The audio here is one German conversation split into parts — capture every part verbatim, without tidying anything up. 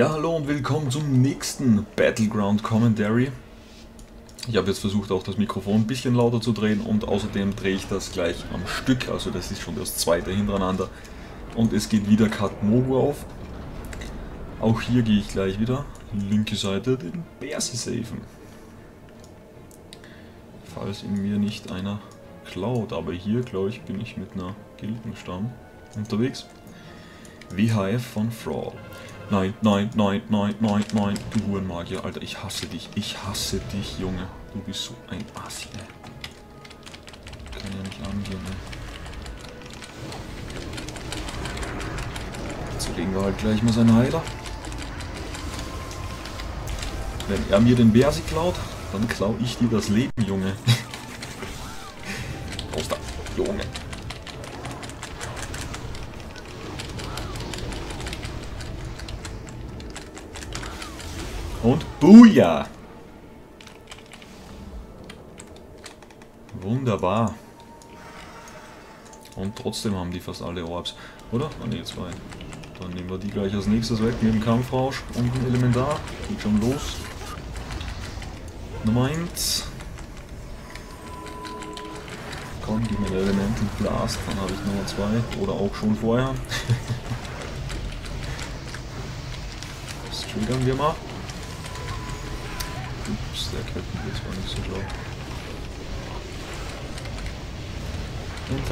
Ja, hallo und willkommen zum nächsten Battleground Commentary. Ich habe jetzt versucht, auch das Mikrofon ein bisschen lauter zu drehen und außerdem drehe ich das gleich am Stück, also das ist schon das zweite hintereinander. Und es geht wieder Katmogu auf. Auch hier gehe ich gleich wieder, linke Seite, den Bersi safen. Falls in mir nicht einer klaut, aber hier, glaube ich, bin ich mit einer Gildenstamm unterwegs. W H F von Fraud. Nein, nein, nein, nein, nein, nein, du Hurenmagier, Alter, ich hasse dich, ich hasse dich, Junge. Du bist so ein Assi, ey. Kann ja nicht angehen, ey. Jetzt legen wir halt gleich mal seinen Heiler. Wenn er mir den Bersi klaut, dann klau ich dir das Leben, Junge. Raus da, Junge. Und Buja! Wunderbar. Und trotzdem haben die fast alle Orbs, oder? Ah, ne, zwei. Dann nehmen wir die gleich als nächstes weg mit dem Kampfrausch und dem Elementar. Geht schon los. Nummer eins. Komm, gib mir den Elementen Blast. Dann habe ich Nummer zwei. Oder auch schon vorher. Das triggern wir mal. Ups, der Captain jetzt war nicht so schlau.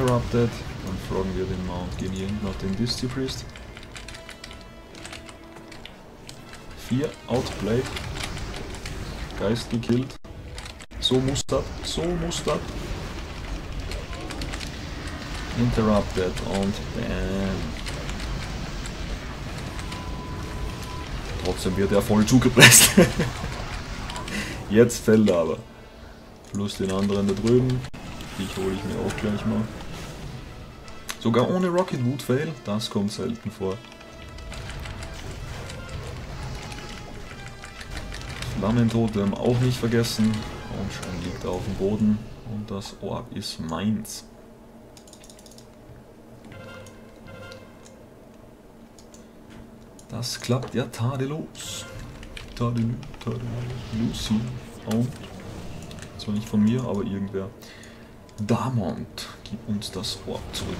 Interrupted. Dann fragen wir den Mount, gehen hier hinten auf den Disty-Priest. vier, outplayed. Geist gekillt. So muss das, so muss das. Interrupted und bam. Trotzdem wird er voll zugepresst. Jetzt fällt er aber. Plus den anderen da drüben. Die hole ich mir auch gleich mal. Sogar ohne Rocket Wood Fail, das kommt selten vor. Flammentotem auch nicht vergessen. Und schon liegt er auf dem Boden. Und das Orb ist meins. Das klappt ja tadellos. Lucy und zwar nicht von mir, aber irgendwer. Damond, gib uns das Orb zurück.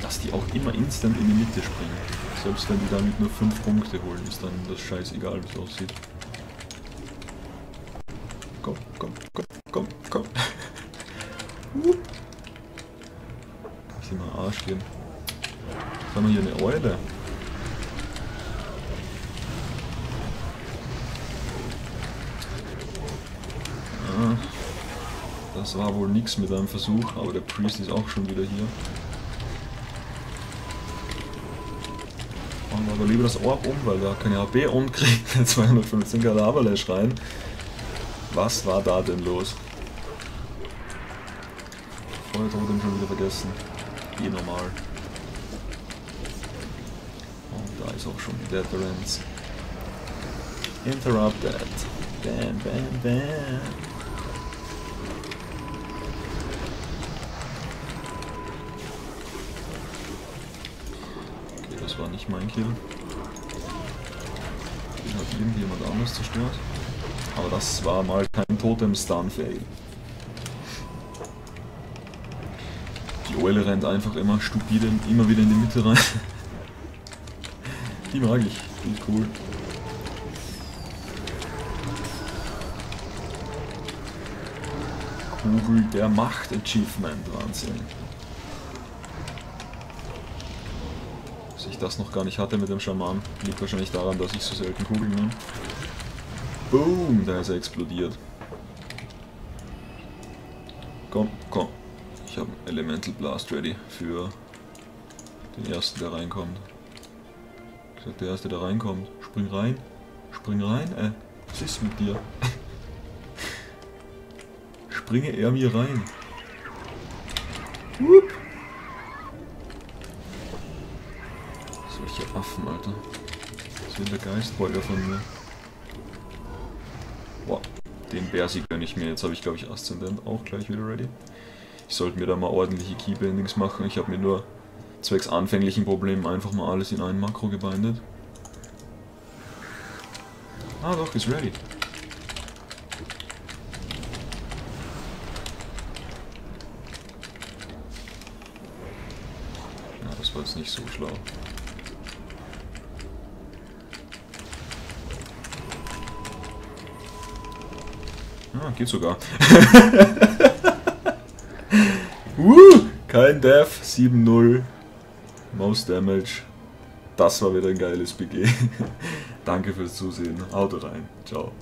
Dass die auch immer instant in die Mitte springen. Selbst wenn die damit nur fünf Punkte holen, ist dann das scheißegal, wie es aussieht. Komm, komm, komm, komm, komm. Ich sehe mal Arsch gehen. Jetzt haben wir hier eine Eule. Das war wohl nichts mit einem Versuch, aber der Priest ist auch schon wieder hier. Machen wir aber lieber das Orb um, weil wir keine H P und kriegen zweihundertfünfzehn Kadaverlash rein. Was war da denn los? Feuertotem schon wieder vergessen. Eh normal. Und da ist auch schon die Deterrence. Interrupted. Bam, bam, bam. Okay, das war nicht mein Kill. Den hat irgendjemand anders zerstört. Aber das war mal kein Totem-Stun-Fail. Die Eule rennt einfach immer stupide immer wieder in die Mitte rein. Die mag ich. Die ist cool. Kugel der Macht Achievement, Wahnsinn. Dass ich das noch gar nicht hatte mit dem Schaman, liegt wahrscheinlich daran, dass ich so selten Kugeln nehme. Boom, da ist er explodiert. Komm, komm. Ich habe einen Elemental Blast ready für den ersten, der reinkommt. Ich sag, der erste, der reinkommt. Spring rein, spring rein, ey. Was ist mit dir? Bringe er mir rein. Whoop. Solche Affen, Alter. Das ist der Geistbeuger von mir. Boah, den Bersi gönne ich mir. Jetzt habe ich, glaube ich, Aszendent auch gleich wieder ready. Ich sollte mir da mal ordentliche Keybindings machen. Ich habe mir nur zwecks anfänglichen Problemen einfach mal alles in einen Makro gebindet. Ah doch, ist ready. Na, das war jetzt nicht so schlau. Ah, geht sogar. uh, kein Death, sieben null. Most Damage. Das war wieder ein geiles B G. Danke fürs Zusehen. Haut rein. Ciao.